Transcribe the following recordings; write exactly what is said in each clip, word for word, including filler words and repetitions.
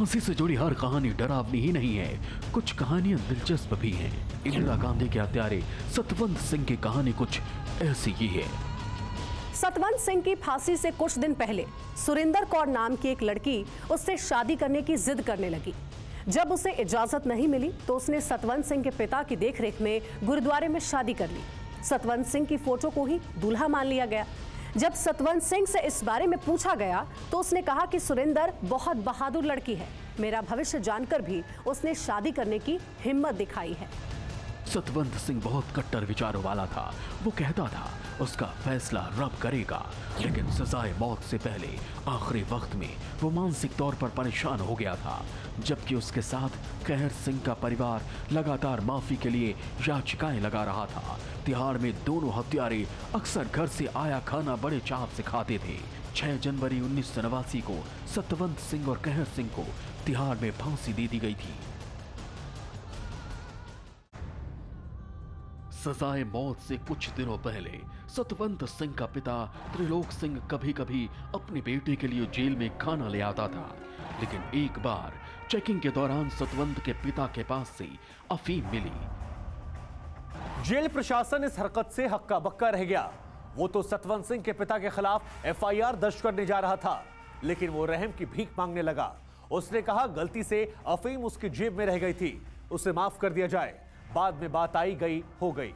फांसी से जुड़ी हर कहानी डरावनी ही नहीं है, कुछ कहानियां दिलचस्प भी हैं। इंदिरा गांधी के हत्यारे सतवंत सिंह की कहानी कुछ ऐसी ही है। सतवंत सिंह की फांसी से कुछ दिन पहले सुरिंदर कौर नाम की एक लड़की उससे शादी करने की जिद करने लगी। जब उसे इजाजत नहीं मिली तो उसने सतवंत सिंह के पिता की देखरेख में गुरुद्वारे में शादी कर ली। सतवंत सिंह की फोटो को ही दूल्हा मान लिया गया। जब सतवंत सिंह से इस बारे में पूछा गया तो उसने कहा कि सुरिंदर बहुत बहादुर लड़की है, मेरा भविष्य जानकर भी उसने शादी करने की हिम्मत दिखाई है। सतवंत सिंह बहुत कट्टर विचारों वाला था। वो कहता था उसका फैसला रब करेगा, लेकिन सजाए मौत से पहले आखिरी वक्त में वो मानसिक तौर पर परेशान हो गया था। जबकि उसके साथ कहर सिंह का परिवार लगातार माफी के लिए याचिकाएं लगा रहा था। तिहाड़ में दोनों हत्यारे अक्सर घर से आया खाना बड़े चाव से खाते थे। छह जनवरी उन्नीस सौ नवासी को सतवंत सिंह और कहर सिंह को तिहाड़ में फांसी दे दी गई थी। सजाए मौत से कुछ दिनों पहले सतवंत सिंह का पिता त्रिलोक सिंह कभी कभी अपने बेटे के लिए जेल में खाना ले आता था, लेकिन एक बार चेकिंग के दौरान सतवंत के पिता के पास से अफीम मिली। जेल प्रशासन इस हरकत से हक्का बक्का रह गया। वो तो सतवंत सिंह के पिता के खिलाफ एफ आई आर दर्ज करने जा रहा था, लेकिन वो रहम की भीख मांगने लगा। उसने कहा गलती से अफीम उसकी जेब में रह गई थी, उसे माफ कर दिया जाए। बाद में बात आई गई हो गई।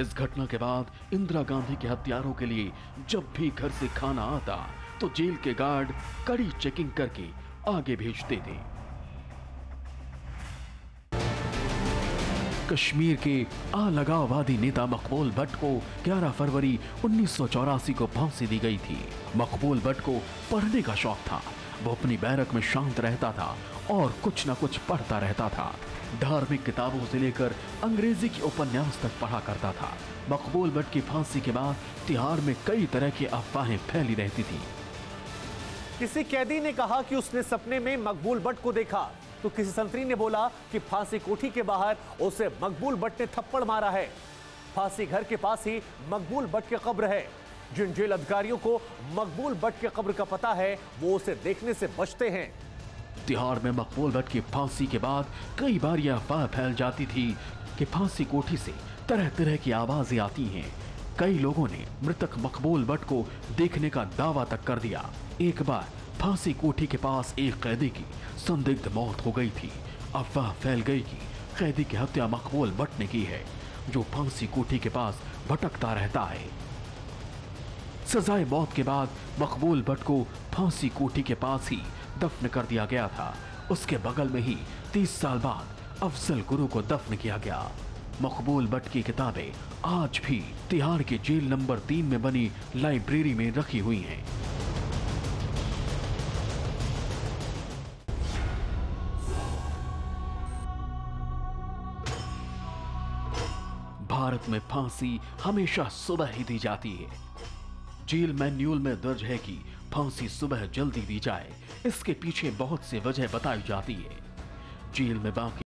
इस घटना के बाद इंदिरा गांधी के हत्यारों के लिए जब भी घर से खाना आता तो जेल के गार्ड कड़ी चेकिंग करके आगे भेजते थे। कश्मीर के अलगाववादी नेता मकबूल भट्ट को ग्यारह फरवरी उन्नीस सौ चौरासी को फांसी दी गई थी। मकबूल भट्ट को पढ़ने का शौक था। वो अपनी बैरक में शांत रहता था और कुछ ना कुछ पढ़ता रहता था। धार्मिक किताबों से लेकर अंग्रेजी के उपन्यास तक पढ़ा करता था। मकबूल भट्ट की फांसी के बाद तिहाड़ में कई तरह की अफवाहें फैली रहती थी। किसी कैदी ने कहा कि उसने सपने में मकबूल भट्ट को देखा, तो किसी संतरी ने बोला कि फांसी कोठी के बाहर उसे मकबूल भट्ट ने थप्पड़ मारा है। फांसी घर के पास ही मकबूल भट्ट की कब्र है। जिन जेल अधिकारियों को मकबूल भट्ट की कब्र का पता है वो उसे देखने से बचते हैं। तिहाड़ में मकबूल भट्ट की फांसी के बाद कई बार यह अफवाह फैल जाती थी कि फांसी कोठी से तरह तरह की आवाजें आती हैं। कई लोगों ने मृतक मकबूल भट्ट को देखने का दावा तक कर दिया। एक बार फांसी कोठी के पास एक कैदी की संदिग्ध मौत हो गई थी। अफवाह फैल गई कि कैदी की हत्या मकबूल भट्ट ने की है, जो फांसी कोठी के पास भटकता रहता है। सजाए मौत के बाद मकबूल भट्ट को फांसी कोठी के पास ही दफन कर दिया गया था। उसके बगल में ही तीस साल बाद अफजल गुरु को दफन किया गया। मकबूल भट्ट की किताबें आज भी तिहाड़ के जेल नंबर तीन में बनी लाइब्रेरी में रखी हुई हैं। भारत में फांसी हमेशा सुबह ही दी जाती है। जेल मैन्यूल में दर्ज है कि फांसी सुबह जल्दी दी जाए। इसके पीछे बहुत सी वजह बताई जाती है। जेल में बाकी